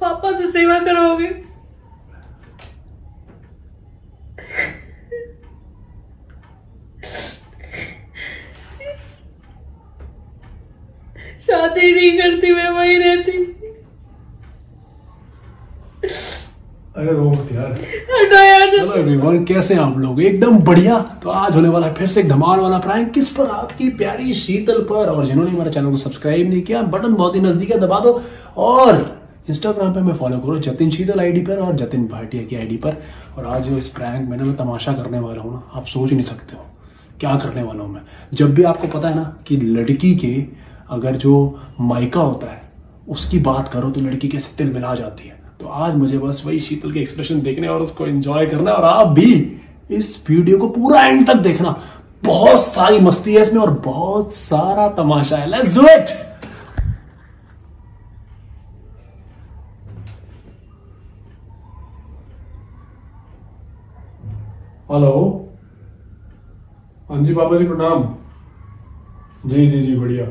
पापा से सेवा करवाओगे। शादी नहीं करती, मैं वहीं रहती। अरे यार चलो एवरीवन, कैसे आप लोग? एकदम बढ़िया। तो आज होने वाला है फिर से धमाल वाला प्रैंक। किस पर? आपकी प्यारी शीतल पर। और जिन्होंने हमारे चैनल को सब्सक्राइब नहीं किया, बटन बहुत ही नजदीक है, दबा दो। और इंस्टाग्राम पे मैं फॉलो करो, जतिन शीतल आईडी पर और जतिन भाटिया की आईडी पर। और आज इस प्रैंक में ना मैं तमाशा करने वाला हूँ ना, आप सोच नहीं सकते हो क्या करने वाला हूँ मैं। जब भी आपको पता है ना कि लड़की के अगर जो मायका होता है उसकी बात करो तो लड़की कैसे तिल मिला जाती है, तो आज मुझे बस वही शीतल के एक्सप्रेशन देखने और उसको एंजॉय करना। और आप भी इस वीडियो को पूरा एंड तक देखना, बहुत सारी मस्ती है इसमें और बहुत सारा तमाशा है। Let's do it. हेलो, हाँ जी बाबा जी प्रणाम। जी जी जी बढ़िया,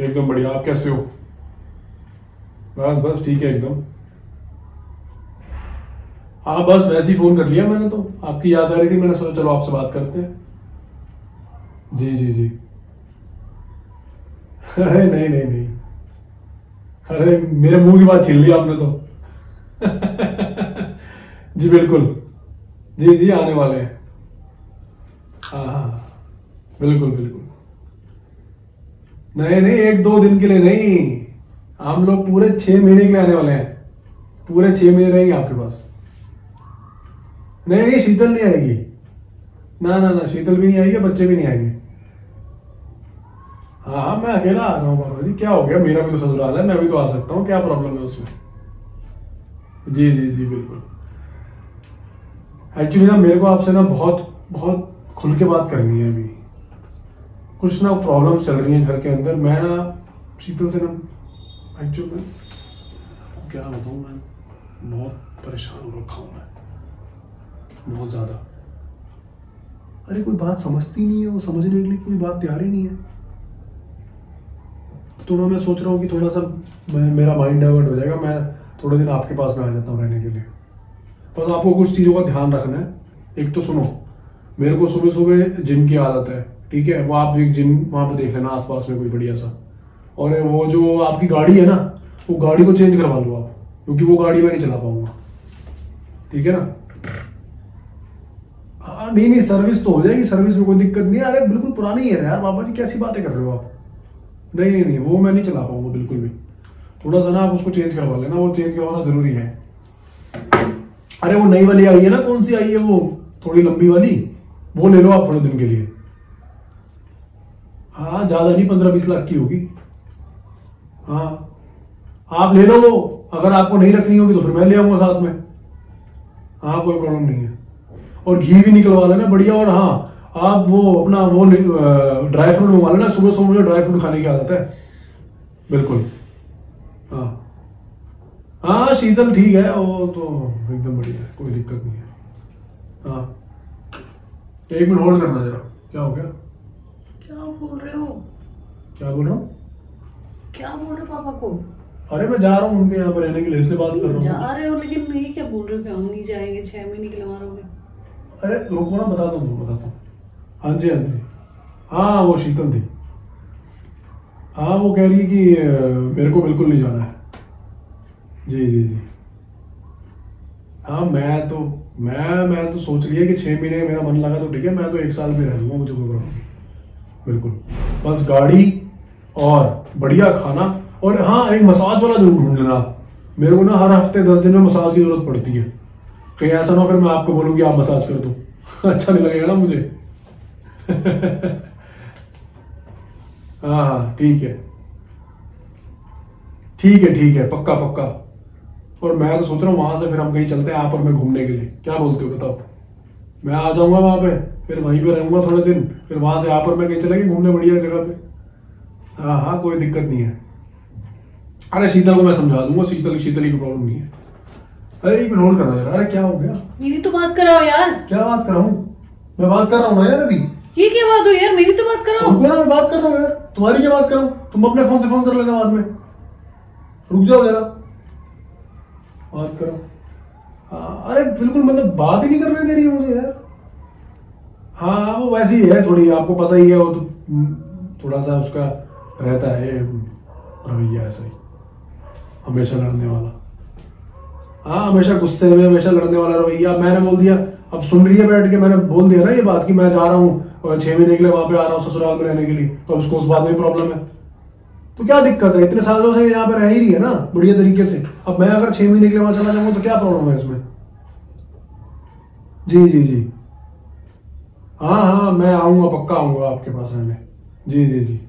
एकदम बढ़िया। आप कैसे हो? बस बस ठीक है एकदम। हाँ बस वैसे ही फोन कर लिया मैंने, तो आपकी याद आ रही थी, मैंने सोचा चलो आपसे बात करते हैं। जी जी जी। अरे नहीं नहीं नहीं, अरे मेरे मुंह की बात छीन ली आपने तो। जी बिल्कुल, जी जी आने वाले हैं। हाँ हाँ बिल्कुल बिल्कुल। नहीं नहीं, एक दो दिन के लिए नहीं, हम लोग पूरे 6 महीने के लिए आने वाले हैं। पूरे 6 महीने रहेंगे आपके पास। नहीं नहीं शीतल नहीं आएगी, ना ना ना शीतल भी नहीं आएगी, बच्चे भी नहीं आएंगे। हाँ हाँ मैं अकेला आ रहा हूँ बाबा जी, क्या हो गया? मेरा भी तो ससुराल है, मैं भी तो आ सकता हूँ, क्या प्रॉब्लम है उसमें। जी जी जी बिल्कुल। एक्चुअली ना मेरे को आपसे ना बहुत बहुत खुल के बात करनी है। अभी कुछ ना प्रॉब्लम चल रही है घर के अंदर। मैं ना शीतल से ना एक्चुअली क्या बताऊँ, मैं बहुत परेशान हो रखा हूँ, मैं बहुत ज़्यादा। अरे कोई बात समझती नहीं है, वो समझने के लिए कोई बात तैयार ही नहीं है। थोड़ा मैं सोच रहा हूँ कि थोड़ा सा मेरा माइंड डाइवर्ट हो जाएगा, मैं थोड़े दिन आपके पास में आ जाता हूँ रहने के लिए। बस आपको कुछ चीज़ों का ध्यान रखना है। एक तो सुनो, मेरे को सुबह सुबह जिम की आदत है, ठीक है? वो आप एक जिम वहाँ पे देख लेना आसपास में कोई बढ़िया सा। और वो जो आपकी गाड़ी है ना, वो गाड़ी को चेंज करवा लो आप, क्योंकि वो गाड़ी मैं नहीं चला पाऊंगा, ठीक है ना? हाँ नहीं नहीं सर्विस तो हो जाएगी, सर्विस में कोई दिक्कत नहीं है। अरे बिल्कुल पुरानी है यार बाबा जी, कैसी बातें कर रहे हो आप? नहीं नहीं नहीं वो मैं नहीं चला पाऊंगा बिल्कुल भी। थोड़ा सा ना आप उसको चेंज करवा लेना, वो चेंज करवाना जरूरी है। अरे वो नई वाली आई है ना, कौन सी आई है वो थोड़ी लंबी वाली, वो ले लो आप थोड़े दिन के लिए। हाँ ज्यादा नहीं, 15-20 लाख की होगी। हाँ आप ले लो वो, अगर आपको नहीं रखनी होगी तो फिर मैं ले आऊंगा साथ में। हाँ कोई प्रॉब्लम नहीं है। और घी भी निकलवा लेना बढ़िया। और हाँ आप वो अपना वो ड्राई फ्रूट मंगवा लेना, सुबह सुबह मुझे ड्राई फ्रूट खाने की आदत है बिल्कुल। हाँ हाँ शीतल ठीक है, वो तो एकदम बढ़िया है, कोई दिक्कत नहीं है। हाँ 1 मिनट होल्ड करना जरा। क्या हो गया? बोल रहे हो? क्या बोल रहा हूँ? क्या बोल रहे पापा को? अरे मैं जा रहा हूँ उनके यहाँ पर रहने के लिए, इससे बात कर रहा हूँ। जा रहे हो लेकिन ये क्या बोल रहे हो कि हम नहीं जाएंगे, 6 महीने के लिए वहाँ रहोगे? अरे रुको ना, बताता हूँ बताता हूँ। हाँ जी हाँ जी। हाँ वो शीतल थी, हाँ वो कह रही है कि मेरे को बिल्कुल नहीं जाना है। जी जी जी। हाँ मैं तो सोच लिया कि 6 महीने मेरा मन लगा तो ठीक है, मैं तो 1 साल में रह लूँगा, मुझे कोई प्रॉब्लम बिल्कुल। बस गाड़ी और बढ़िया खाना, और हाँ एक मसाज वाला जरूर ढूंढ लेना। मेरे को ना हर हफ्ते 10 दिन में मसाज की जरूरत पड़ती है, कहीं ऐसा ना फिर मैं आपको बोलूँ कि आप मसाज कर दो। अच्छा नहीं लगेगा ना मुझे। हाँ हाँ ठीक है ठीक है ठीक है, पक्का पक्का। और मैं तो सोच रहा हूँ वहाँ से फिर हम कहीं चलते हैं आप और मैं घूमने के लिए, क्या बोलते हो बताओ? मैं आ जाऊँगा वहाँ पे, फिर वहीं पे रहूंगा थोड़े दिन, फिर वहां से आप और मैं कहीं चलेंगे घूमने बढ़िया जगह पे। हाँ हाँ कोई दिक्कत नहीं है। अरे शीतल को मैं समझा दूंगा, शीतल की प्रॉब्लम नहीं है। अरे 1 मिनट होल्ड करना यार। अरे क्या हो गया? मेरी तो बात कराओ यार। क्या बात कराऊं? मैं बात कर रहा हूँ यार अभी। ये क्या बात हो यार, मेरी तो बात कराओ। मैं बात कर रहा हूँ यार, तुम्हारी क्या बात कराऊँ? तुम अपने फोन से फोन कर लेना बाद में, रुक जाओ जरा। बात करो। अरे बिल्कुल मतलब बात ही नहीं करने दे रही है मुझे यार। हाँ वो वैसी ही है थोड़ी, आपको पता ही है वो तो थोड़ा सा उसका रहता है रवैया ऐसा ही, हमेशा लड़ने वाला। हाँ हमेशा गुस्से में, हमेशा लड़ने वाला रवैया। मैंने बोल दिया, अब सुन रही है बैठ के, मैंने बोल दिया ना ये बात कि मैं जा रहा हूँ 6 महीने के लिए, वहाँ पे आ रहा हूँ ससुराल में रहने के लिए। तो अब उसको उस बात में प्रॉब्लम है तो क्या दिक्कत है, इतने सालों से यहाँ पे रह ही रही है ना बढ़िया तरीके से। अब मैं अगर 6 महीने के लिए वहां चला जाऊंगा तो क्या प्रॉब्लम है इसमें। जी जी जी हाँ हाँ मैं आऊँगा, पक्का आऊँगा आपके पास रहने। जी जी जी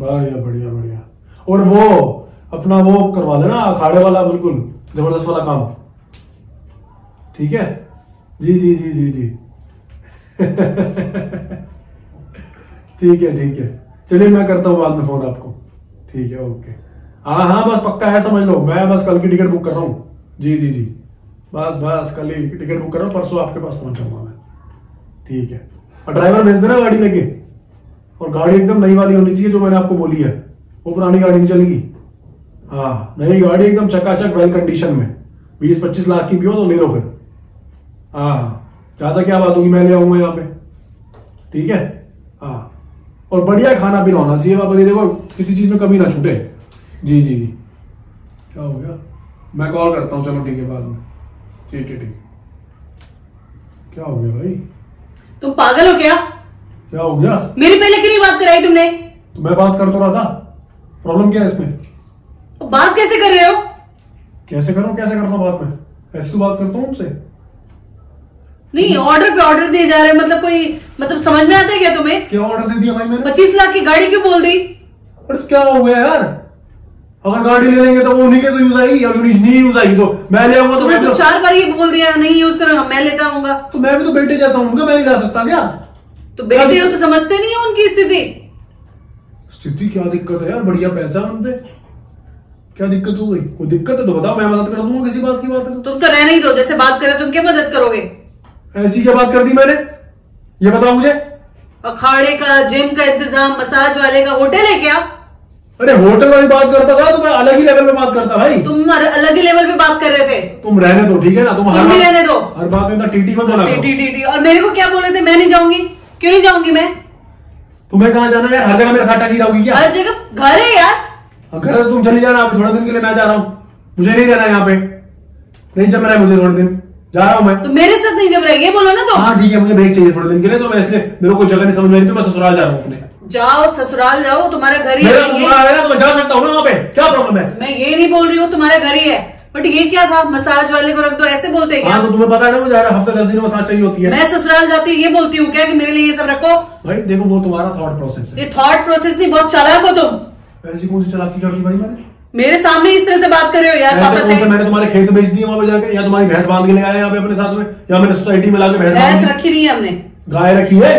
बढ़िया बढ़िया बढ़िया। और वो अपना वो करवा लेना अखाड़े वाला, बिल्कुल जबरदस्त वाला काम, ठीक है। जी जी जी जी जी ठीक है ठीक है, चलिए मैं करता हूँ बाद में फोन आपको, ठीक है ओके। हाँ हाँ बस पक्का है, समझ लो मैं बस कल की टिकट बुक कर रहा हूँ। जी जी जी बस बस कल ही टिकट बुक कर रहा हूँ, परसों आपके पास पहुँचाऊँगा मैं, ठीक है। और ड्राइवर भेज देना गाड़ी लेके, और गाड़ी एकदम नई वाली होनी चाहिए जो मैंने आपको बोली है, वो पुरानी गाड़ी नहीं चलेगी। हाँ नई गाड़ी एकदम चकाचक वेल कंडीशन में, 20-25 लाख की भी हो तो ले लो फिर। हाँ ज़्यादा क्या बात होगी, मैं ले आऊँगा यहाँ पे, ठीक है। हाँ और बढ़िया खाना पीना होना चाहिए वहाँ पर, देखो किसी चीज़ में कमी ना छूटे। जी जी जी क्या हो गया, मैं कॉल करता हूँ, चलो ठीक है बाद में, ठीक है ठीक। क्या हो गया भाई, तुम पागल हो क्या, क्या हो गया? मेरी पहले क्यों नहीं बात कराई तुमने? तो मैं बात कर तो रहा था, प्रॉब्लम क्या है इसमें? तो बात कैसे कर रहे हो? कैसे करूं कैसे करता हूं बात में, ऐसे तो बात करता हूं उनसे। नहीं ऑर्डर पे ऑर्डर दिए जा रहे हैं, मतलब कोई मतलब समझ में आता है क्या तुम्हें? क्या ऑर्डर दे दिया भाई मैंने? 25 लाख की गाड़ी क्यों बोल दी? अरे क्या हो गया यार, अगर गाड़ी ले लेंगे तो वो उन्हीं के तो यूज आएगी, अगर नहीं यूज आएगी तो मैं ले आऊंगा। तो 4 बार ये बोल दिया नहीं यूज करूंगा, मैं लेता आऊंगा। तो मैं भी तो बेटे जैसा हूँ, मैं नहीं जा सकता क्या? तो बेटे हो तो समझते नहीं है उनकी स्थिति। स्थिति क्या दिक्कत है यार, बढ़िया पैसा है उनपे, क्या दिक्कत हो गई? वो दिक्कत है तो बताओ, मैं मदद कर दूंगा किसी बात की। बात है तुम तो रहने ही दो, जैसे बात करे तुम क्या मदद करोगे? ऐसी क्या बात कर दी मैंने ये बताओ मुझे? अखाड़े का, जिम का इंतजाम, मसाज वाले का, होटल है क्या? अरे होटल वाली बात करता था तो मैं अलग ही लेवल पे बात करता भाई। तुम अलग ही लेवल पे बात कर रहे थे। तुम रहने दो ठीक है ना, तुम भी रहने दो, हर बात में टीटी मत बना। टीटी और मेरे को क्या बोल रहे थे, मैं नहीं जाऊंगी। क्यों नहीं जाऊंगी मैं? तुम्हें कहाँ जाना यार, हर जगह मेरे साथ टंगी रहोगी क्या? हर जगह घर है यार, घर है तुम चली जाना आप थोड़े दिन के लिए, मैं जा रहा हूँ, मुझे नहीं रहना यहाँ पे, नहीं जम रहा है मुझे, थोड़े दिन जा रहा हूँ मैं। तो मेरे साथ नहीं जम रहा है ये बोलो ना तो। हाँ ठीक है मुझे ब्रेक चाहिए थोड़े दिन के लिए, तो मैं इसलिए मेरे को जगह नहीं समझ में आई तो मैं ससुराल जा रहा हूँ अपने। जाओ ससुराल जाओ, तुम्हारा घर ही है ना, तो मैं जा सकता हूँ ना वहाँ पे, क्या प्रॉब्लम है? मैं ये नहीं बोल रही हूँ तुम्हारा घर ही है, बट ये क्या था मसाज वाले को रख दो ऐसे बोलते हैं क्या? हाँ तो तुम्हें पता है ना मुझे हफ्ते 10 दिन मसाज चाहिए होती है। मैं ससुराल जाती हूँ ये बोलती हूँ क्या कि मेरे लिए ये सब रखो? भाई देखो वो तुम्हारा थॉट प्रोसेस है। ये थॉट प्रोसेस नहीं, बहुत चालाक हो तुम। ऐसी कौन सी चालाकी कर दी भाई मैंने? मेरे सामने इस तरह से बात कर रहे हो यार पापा से। मैंने तुम्हारे खेत बेच दिए वहाँ पे जाकर, या तुम्हारी भैंस बांध के ले आए यहाँ पे अपने साथ में, या मैंने सोसाइटी में लाके भैंस रखी नहीं है हमने, गाय रखी है,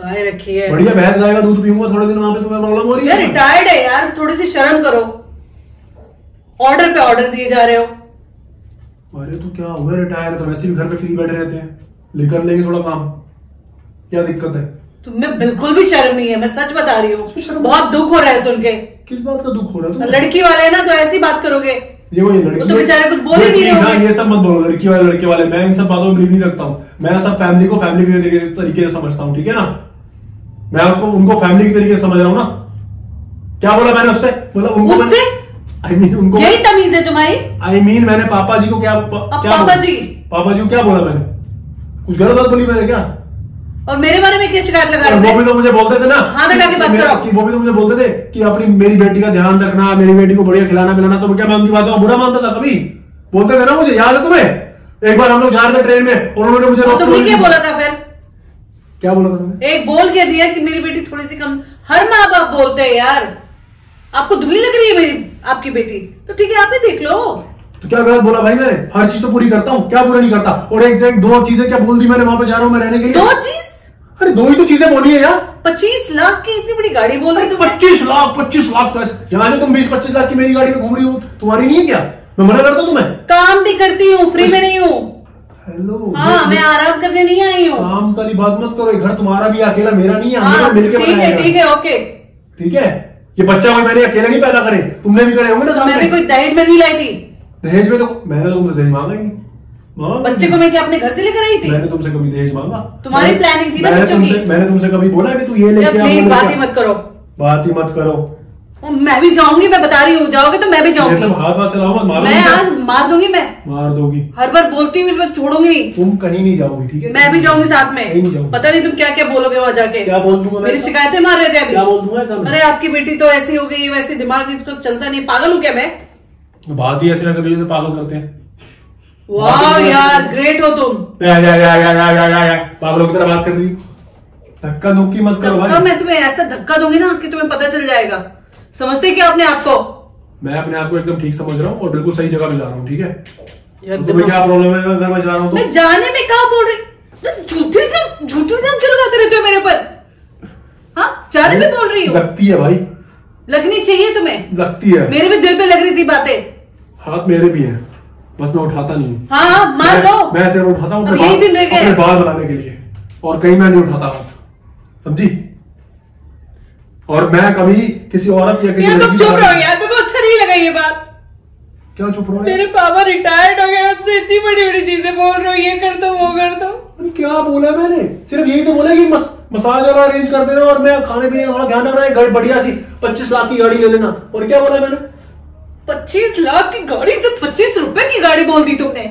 गाय रखी है बढ़िया भैंस, गाय का दूध पीऊंगा थोड़े दिन वहाँ पे, तुम्हें प्रॉब्लम हो रही है? रिटायर्ड है यार, थोड़ी सी शर्म करो, ऑर्डर पे ऑर्डर दिए जा रहे हो। अरे तो क्या हुआ, रिटायर्ड तो वैसे भी घर पे फ्री बैठे रहते हैं, लेकर लेंगे थोड़ा काम, क्या दिक्कत है? तुम्हें बिल्कुल भी शर्म नहीं है, मैं सच बता रही हूँ, बहुत दुख हो रहा है सुन के। किस बात का दुख हो रहा है? लड़की वाले है ना तो ऐसी बात करोगे, ये लड़की तो बेचारे कुछ बोले नहीं रहे, ये सब मत बोलो लड़की वाले लड़के वाले, मैं इन सब बातों में बिलीव नहीं रखता हूँ। मैं सब फैमिली को फैमिली के तरीके से समझता हूँ, ठीक है ना, मैं उनको फैमिली के तरीके से समझ रहा हूँ ना। क्या बोला मैंने उससे? बोला उनको यही तमीज है तुम्हारी? मैंने पापा जी को क्या पापा जी को क्या बोला मैंने? कुछ गलत बात बोली मैंने क्या? और मेरे बारे में क्या शिकायत लगा रहे हो? वो भी तो मुझे बोलते थे ना, हाँ लगा के बात करो, वो भी तो मुझे बोलते थे कि अपनी मेरी बेटी का ध्यान रखना, मेरी बेटी को बढ़िया खिलाना पिलाना, तो क्या मैं उनकी बातों को बुरा मानता था? कभी बोलते थे ना मुझे, याद है तुम्हें? एक बार हम लोग जा रहे थे ट्रेन में और उन्होंने मुझे तुमने क्या बोला था? फिर क्या बोला था? एक बोल के दिया कि मेरी बेटी थोड़ी सी कम, हर माँ बाप बोलते हैं यार, आपको दुबली लग रही है मेरी आपकी बेटी, तो ठीक है आप ही देख लो। तो क्या गलत बोला भाई मैं? हर चीज तो पूरी करता हूँ, क्या पूरा नहीं करता? और एक 2 चीजें क्या बोल दी मैंने वहाँ पे जा रहा हूँ मैं रहने के लिए? 2 चीज? अरे 2 ही तो चीजें बोली है यार। 25 लाख की इतनी बड़ी गाड़ी बोल रही? 25 लाख जाने तुम 20-25 लाख की मेरी गाड़ी में घूम रही हो, तुम्हारी नहीं है क्या? मैं मना करता हूँ तुम्हें, काम भी करती हूँ, फ्री में नहीं हूँ। हेलो हाँ मैं आराम करने नहीं आई हूँ, काम का बात मत करो, घर तुम्हारा भी अकेला मेरा नहीं है, मिलकर ठीक है ओके ठीक है। ये बच्चा मैंने अकेला नहीं पैदा करे, तुमने भी करे होंगे ना, मैं भी कोई दहेज में नहीं लाई थी। दहेज में तो मैंने तुमसे दहेज मांगा ही नहीं। बच्चे को मैं क्या अपने घर से लेकर आई थी? मैंने तुमसे कभी दहेज मांगा? तुम्हारी प्लानिंग थी ना बच्चों की। मैंने तुमसे कभी बोला कि तू ये लेके आ? प्लीज बात ही मत करो, बात ही मत करो। मैं भी जाऊंगी, मैं बता रही हूँ। जाओगे तो मैं भी जाऊंगी। हाथ हाथ चलाओ मत, मैं आज मार दूंगी। मैं मार दूंगी, हर बार बोलती हूँ, इस बार छोड़ूंगी नहीं। तुम कहीं नहीं जाओगी, ठीक है? मैं भी जाऊंगी साथ में। नहीं, पता नहीं तुम क्या क्या बोलोगे वहाँ जाके। क्या बोल दूंगा? मेरी शिकायतें मार रहे थे अभी। क्या बोल दूंगा? अरे आपकी बेटी तो ऐसी हो गई, वैसे दिमाग इसको चलता नहीं। पागल हूँ क्या मैं? बात ही ऐसी पागल करते हैं। वाह यार, ग्रेट हो तुम। पागलों की तरह बात कर रही। धक्का धुक्की मत करो। मैं तुम्हें ऐसा धक्का दूंगी ना कि तुम्हें पता चल जाएगा। समझते क्या अपने आप को? मैं अपने आप को एकदम ठीक समझ रहा हूँ और बिल्कुल सही जगह पे जा रहा हूँ, ठीक है? तो तुम्हें क्या प्रॉब्लम है अगर मैं जा रहा हूँ? मैं जाने में क्या बोल रही? झूठी जान क्यों लगाते रहते हो मेरे पर? हाँ, जाने में बोल रही हूँ। लगती है भाई, लगनी चाहिए तुम्हें। लगती है, मेरे भी दिल पे लग रही थी बातें। हाथ मेरे भी है, बस मैं उठाता नहीं हूँ। हाँ हाँ, मान लो। मैं सिर्फ उठाता हूँ अपने बाल बनाने के लिए, और कहीं मैं नहीं उठाता हूँ, समझी? और मैं कभी किसी औरत या किसी तुम चुप रहो यार, मेरे को अच्छा नहीं लगा ये बात। क्या चुप रहो? मेरे पापा रिटायर्ड हो गए, उनसे इतनी बड़ी बड़ी चीजें बोल रहे हो, ये कर दो वो कर दो। क्या बोला मैंने? सिर्फ यही तो बोला कि मसाज वाला अरेंज कर देना और मैं खाने पीने का ध्यान रख रहा है। बढ़िया सी 25 लाख की गाड़ी ले लेना। और क्या बोला मैंने? 25 लाख की गाड़ी से 25 रुपए की गाड़ी बोल दी तुमने।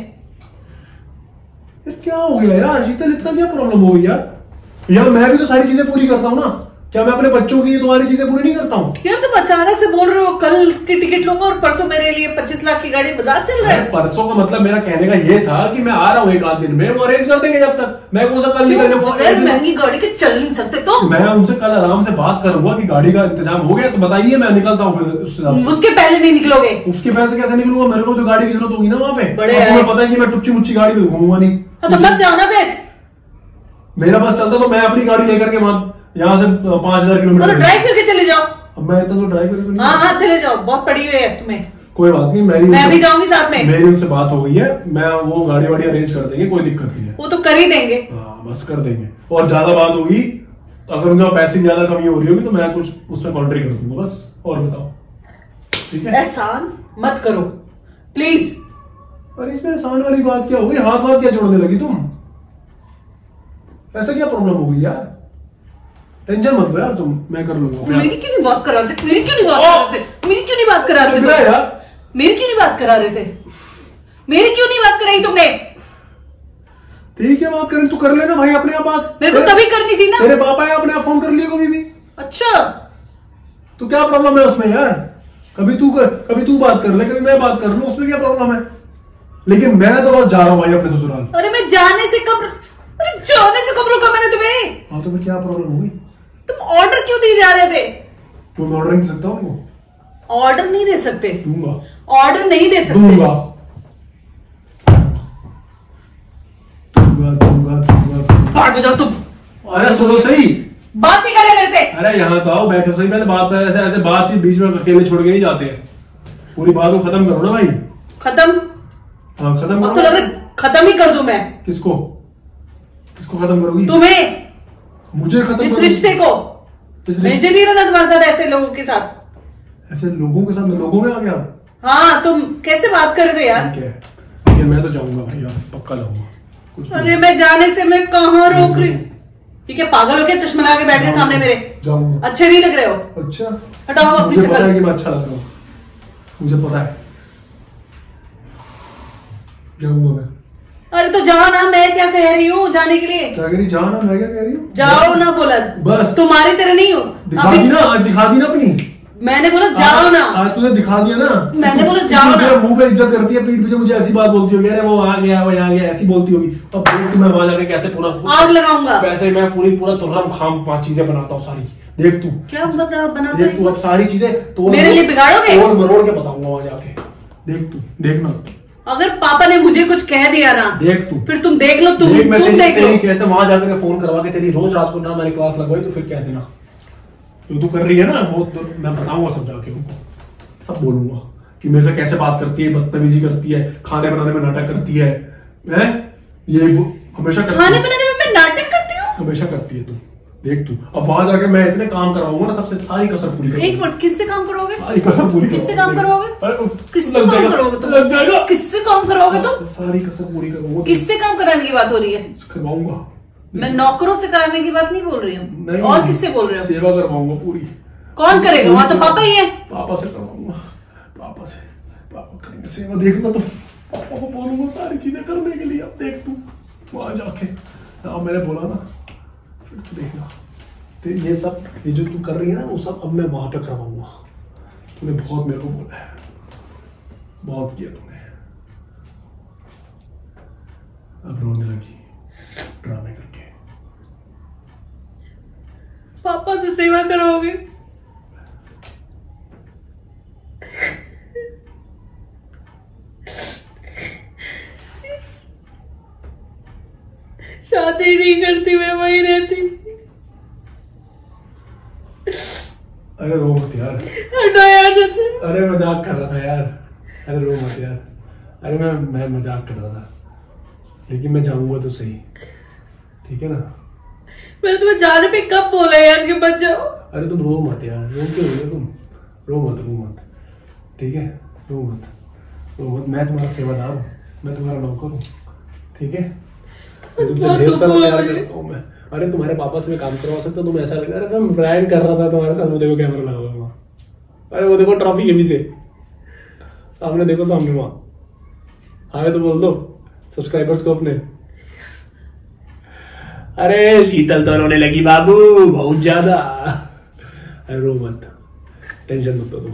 क्या हो गया यार? शीतल, इतना क्या प्रॉब्लम हो गई यार? यार मैं भी तो सारी चीजें पूरी करता हूँ ना, क्या मैं अपने बच्चों की तुम्हारी चीजें पूरी नहीं करता हूँ? यार तुम अचानक से बोल रहे हो कल की टिकट लूंगा और परसों मेरे लिए 25 लाख की गाड़ी। मजाक चल रहा है? परसों का मतलब मेरा कहने का ये था कि मैं आ रहा हूँ एक आध दिन में, वो अरेंज कर देंगे। जब तक मैं उनसे कल निकल महंगी गाड़ी के चल नहीं सकते तो मैं उनसे कल आराम से बात करूंगा कि गाड़ी का इंतजाम हो गया तो बताइए, मैं निकलता हूँ। फिर उसके पहले नहीं निकलोगे? उसके पहले कैसे निकलूंगा? मेरे को तो गाड़ी की जरूरत होगी ना वहाँ पे। तुम्हें पता है कि मैं टुच्ची मुच्ची गाड़ी में घूमूंगा नहीं। तो मत जाओ ना फिर। मेरा बस चलता तो मैं अपनी गाड़ी लेकर के यहाँ से 5000 किलोमीटर तो ड्राइव करके चले जाओ। अब मैं तो ड्राइव करके नहीं। हाँ हाँ, चले जाओ, बहुत पड़ी हुई है तुम्हें। कोई बात नहीं, मैं भी जाऊंगी साथ में। मेरी उनसे बात हो गई है, मैं वो गाड़ी वाड़ी अरेंज कर देंगे, कोई दिक्कत नहीं है। वो तो कर ही देंगे। हाँ बस कर देंगे। और ज्यादा बात होगी, अगर उनका पैसे की ज्यादा कमी हो रही होगी तो मैं कुछ उसमें कॉन्ट्री कर दूंगा बस। और बताओ, ठीक है? एहसान मत करो प्लीज। और इसमें एहसान वाली बात क्या होगी? हाथ हाथ क्या जोड़ने लगी तुम? ऐसा क्या प्रॉब्लम होगी यार? टेंशन मत लो यार तुम, मैं कर लूंगा। मेरी क्यों नहीं बात करा रहे थे? मेरी क्यों नहीं बात कराई तुमने? ठीक है, बात करनी तो कर लेना भाई अपने आप। बात मेरे को तभी करनी थी ना। मेरे पापा है, अपने आप फोन कर लिए कभी भी। अच्छा, तो क्या प्रॉब्लम है उसमें यार? कभी तू बात कर ले, कभी मैं बात कर लू, उसमें क्या प्रॉब्लम है? लेकिन मैं तो बस जा रहा हूँ भाई अपने ससुराल। अरे मैं जाने से कब रोका मैंने तुम्हें? हाँ तो फिर क्या प्रॉब्लम होगी? तुम ऑर्डर क्यों दे जा रहे थे? तुम ऑर्डर नहीं दे सकता हूँ। ऑर्डर नहीं दे सकते? दूंगा। ऑर्डर नहीं दे सकते? दूंगा दूंगा दूंगा दूंगा। बात बजाओ तुम। अरे सुनो सही, बात नहीं कर रहे मेरे से। अरे यहाँ तो आओ, बैठो सही। मैंने बात ऐसे बातचीत बीच में अकेले छोड़ के नहीं जाते हैं। पूरी बात को खत्म करो ना भाई। खत्म? हाँ खत्म। तो लग रहा है खत्म ही कर दूं मैं। किसको इसको खत्म करोगी? तुम्हें। मुझे खत्म? इस रिश्ते को भेजे नहीं रहता तुम्हारे साथ, ऐसे लोगों के साथ। ऐसे लोगों के साथ मैं लोगों में आ गया? हाँ, तुम कैसे बात कर रहे हो यार? ठीक है, मैं तो जाऊंगा भाई यार, पक्का जाऊंगा। अरे मैं जाने से मैं कहाँ रोक रही? ठीक है, पागल हो के चश्मा लगा के बैठ गए सामने मेरे। जाऊंगा। अच्छे नहीं लग रहे हो। अच्छा हटाओ अपनी शक्ल। मुझे अच्छा लग रहा हूँ, मुझे पता है, जाऊंगा मैं। अरे तो जाओ ना, मैं क्या कह रही हूँ जाने के लिए? क्या कह रही? जाओ ना, मैं क्या कह रही हूँ? जाओ ना बोला, बस तुम्हारी तरह नहीं हूँ। दिखा दी ना अपनी। मैंने बोला जाओ ना। आज तुझे दिखा दिया ना। मैंने बोला जाओ ना। मुंह पे इज्जत करती है, पीठ पीछे मुझे ऐसी बात बोलती होगी, अरे वो आ गया, वो यहाँ गया, ऐसी बोलती होगी। अब देख मैं वहां जाकर कैसे पूरा आग लगाऊंगा। वैसे मैं पूरा तुर्रम खाम 5 चीजें बनाता हूँ सारी। देख तू क्या बनाता है तू। अब सारी चीजें तो मेरे लिए बिगाड़ोगे? और मरोड़ के बताऊंगा वहां जाके। देख तू, देखना अगर पापा ने मुझे कुछ कह दिया ना। देख तू, फिर तुम देख लो। तुम देख लो कैसे वहां जाकर फोन करवा के तेरी रोज रात को ना मैंने क्लास लगवाई तो फिर कह देना जो तू कर रही है ना वो तो मैं बताऊंगा सब जाके उनको। सब बोलूंगा कि मेरे से कैसे बात करती है, बदतमीजी करती है, खाने बनाने में नाटक करती है। मैं ये हमेशा खाने बनाने में नाटक करती हूँ, हमेशा करती है तू। देख तू अब वहां जाके मैं इतने काम करवाऊंगा ना सबसे सारी कसर पूरी करूंगा। एक मिनट, किससे काम करवाओगे? सारी कसर पूरी किससे काम करवाओगे? किससे काम करोगे तुम? किससे काम करवाओगे तुम? सारी कसर पूरी करूंगा। किससे काम कराने की बात हो रही है? करवाऊंगा मैं, नौकरों से कराने की बात नहीं बोल रही हूँ। और किससे बोल रहे हो? सेवा करवाऊंगा पूरी। कौन करेगा वहां? तो पापा ही है। पापा से करवाऊंगा, पापा से, पापा करेंगे सेवा। देखना तो पापा को बोलूंगा सारी चीजें करने के लिए। अब देख तू वहां जाके, अब मैंने बोला ना तो देखना, तो ये सब ये जो तू कर रही है ना वो सब अब मैं वहां पे करवाऊंगा। तूने बहुत मेरे को बोला है, बहुत किया तूने। अब रोने लगी ड्रामे करके। पापा से सेवा करोगे? शादी नहीं करती मैं, वही रहती। अरे रो मत यार, अरे मजाक कर रहा था यार, अरे रो मत यार, अरे मैं मजाक कर रहा था, लेकिन मैं जाऊंगा तो सही, ठीक है ना? मैंने तुम्हें जाने पे कब बोला यार कि मत जाओ? अरे तुम रो मत यार, रो क्यों हो तुम? रो मत ठीक है, रो मत। मैं तुम्हारा सेवादार हूँ, मैं तुम्हारा नौकर हूँ, ठीक है? तुमसे ढेर सारा प्यार करता हूं मैं। अरे तुम्हारे पापा से मैं काम करवा सकता हूं? तुम ऐसा लग रहा है मैं ब्रांड कर रहा था तुम्हारे साथ। वो देखो कैमरा लगा हुआ, अरे वो देखो ट्रॉफी के पीछे, सामने देखो, सामने वहां। हाँ तो बोल दो सब्सक्राइबर्स को अपने। अरे शीतल तो रोने लगी बाबू बहुत ज्यादा। अरे रो मत, टेंशन मत लो तुम।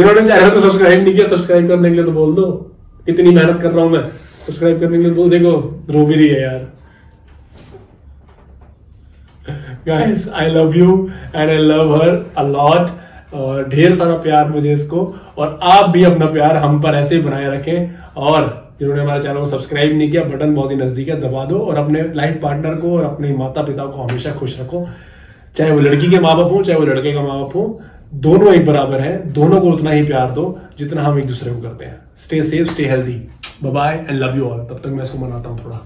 इन्होंने चैनल को सब्सक्राइब नहीं किया, सब्सक्राइब करने के लिए तो बोल दो। कितनी मेहनत कर रहा हूं मैं सब्सक्राइब करने के लिए। बोल देखो रो भी रही है यार। Guys I love you and I love her a lot, और ढेर सारा प्यार मुझे इसको, और आप भी अपना प्यार हम पर ऐसे ही बनाए रखें। और जिन्होंने हमारे चैनल को सब्सक्राइब नहीं किया, बटन बहुत ही नजदीक है, दबा दो। और अपने लाइफ पार्टनर को और अपने माता पिता को हमेशा खुश रखो, चाहे वो लड़की के माँ बाप हो चाहे वो लड़के का माँ बाप हो, दोनों एक बराबर है। दोनों को उतना ही प्यार दो जितना हम एक दूसरे को करते हैं। Stay safe, stay healthy, bye bye and love you all. तब तक मैं इसको मनाता हूं थोड़ा।